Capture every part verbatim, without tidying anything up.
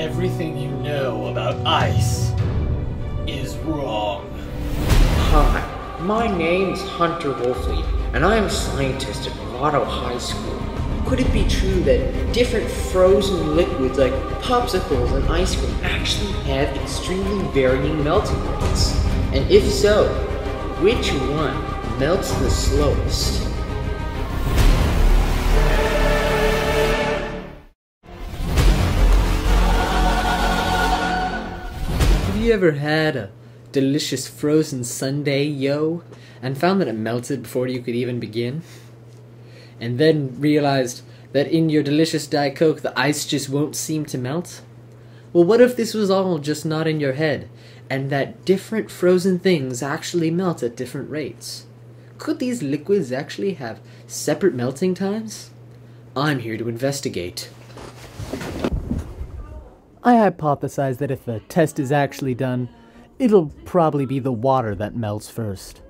Everything you know about ice is wrong. Hi, my name's Hunter Woelfle, and I am a scientist at Otto High School. Could it be true that different frozen liquids like popsicles and ice cream actually have extremely varying melting points? And if so, which one melts the slowest? Have you ever had a delicious frozen sundae, yo, and found that it melted before you could even begin? And then realized that in your delicious Diet Coke the ice just won't seem to melt? Well, what if this was all just not in your head, and that different frozen things actually melt at different rates? Could these liquids actually have separate melting times? I'm here to investigate. I hypothesize that if the test is actually done, it'll probably be the water that melts first,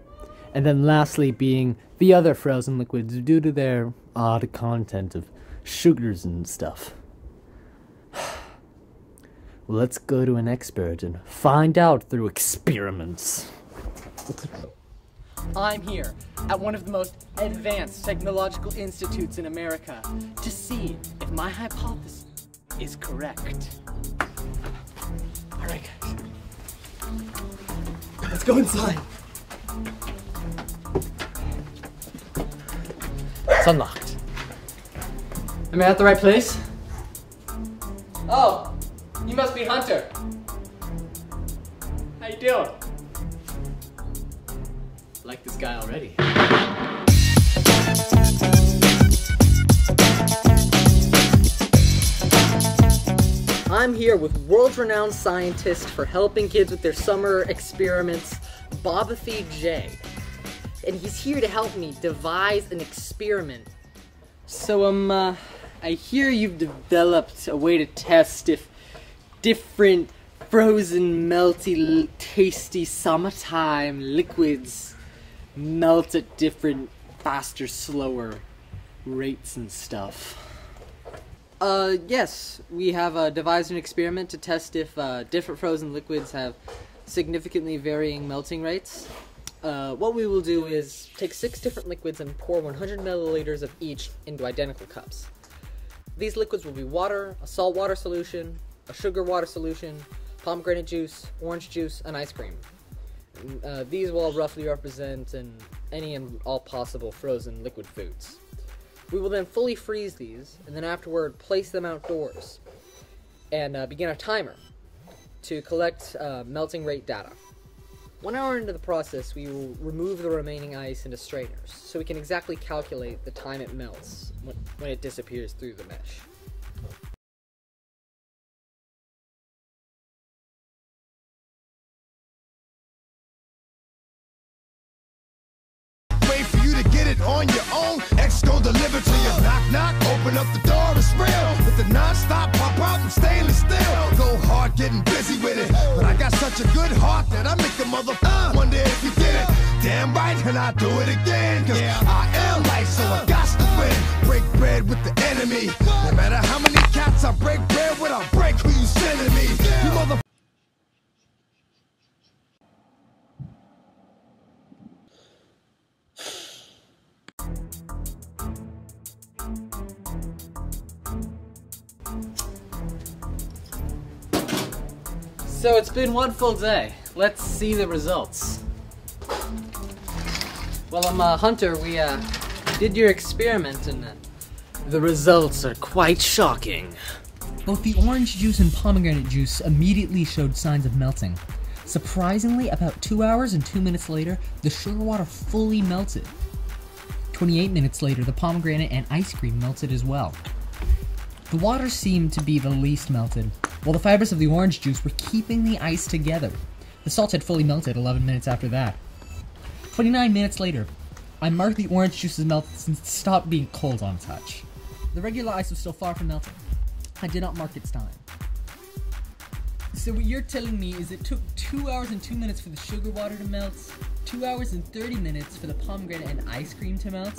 and then lastly being the other frozen liquids due to their odd content of sugars and stuff. Let's go to an expert and find out through experiments. I'm here at one of the most advanced technological institutes in America to see if my hypothesis is correct. All right, guys. Let's go inside. It's unlocked. Am I at the right place? Oh, you must be Hunter. How you doing? I like this guy already. I'm here with world-renowned scientist for helping kids with their summer experiments, Bobbaithy J. And he's here to help me devise an experiment. So, um, uh, I hear you've developed a way to test if different frozen, melty, tasty summertime liquids melt at different, faster, slower rates and stuff. Uh, yes, we have uh, devised an experiment to test if uh, different frozen liquids have significantly varying melting rates. Uh, what we will do is take six different liquids and pour one hundred milliliters of each into identical cups. These liquids will be water, a salt water solution, a sugar water solution, pomegranate juice, orange juice, and ice cream. Uh, these will all roughly represent an, any and all possible frozen liquid foods. We will then fully freeze these, and then afterward place them outdoors and uh, begin a timer to collect uh, melting rate data. One hour into the process, we will remove the remaining ice into strainers, so we can exactly calculate the time it melts when, when it disappears through the mesh. On your own, X go deliver to you. Knock, knock, open up the door, it's real. With the non-stop pop out and stainless steel. Go hard getting busy with it, but I got such a good heart that I make the motherfucker wonder if you did it. Damn right, and I do it again, cause I am life, so I got to win. Break bread with the enemy. No matter how many cats I break bread with, I break who you sending me. You motherfucker. So it's been one full day. Let's see the results. Well, I'm uh, Hunter. We uh, did your experiment, and uh, the results are quite shocking. Both the orange juice and pomegranate juice immediately showed signs of melting. Surprisingly, about two hours and two minutes later, the sugar water fully melted. twenty-eight minutes later, the pomegranate and ice cream melted as well. The water seemed to be the least melted, while the fibers of the orange juice were keeping the ice together. The salt had fully melted eleven minutes after that. twenty-nine minutes later, I marked the orange juice's melt since it stopped being cold on touch. The regular ice was still far from melting. I did not mark its time. So what you're telling me is it took two hours and two minutes for the sugar water to melt, two hours and thirty minutes for the pomegranate and ice cream to melt,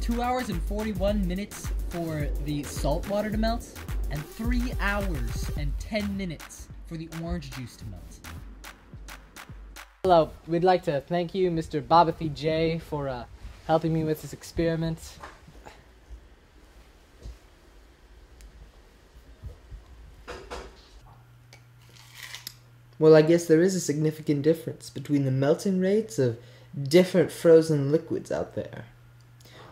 two hours and forty-one minutes for the salt water to melt, and three hours and ten minutes for the orange juice to melt. Hello, we'd like to thank you, Mister Bobbaithy J., for uh, helping me with this experiment. Well, I guess there is a significant difference between the melting rates of different frozen liquids out there.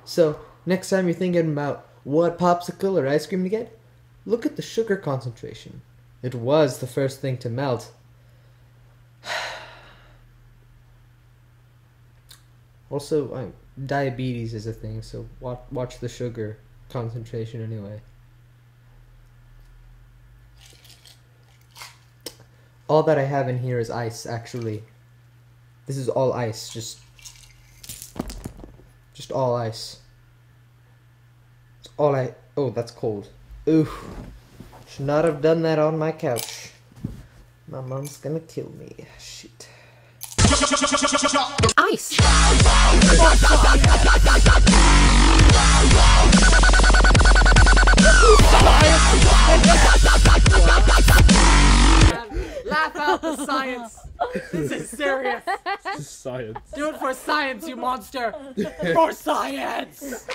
So, next time you're thinking about what popsicle or ice cream to get, look at the sugar concentration. It was the first thing to melt. Also, uh, diabetes is a thing, so watch, watch the sugar concentration anyway. All that I have in here is ice, actually. This is all ice, just... Just all ice. It's all I... Oh, that's cold. Ooh. Should not have done that on my couch. My mom's gonna kill me. Shit. Ice! Laugh out the science! This is serious! This is science. Do it for science, you monster! For science!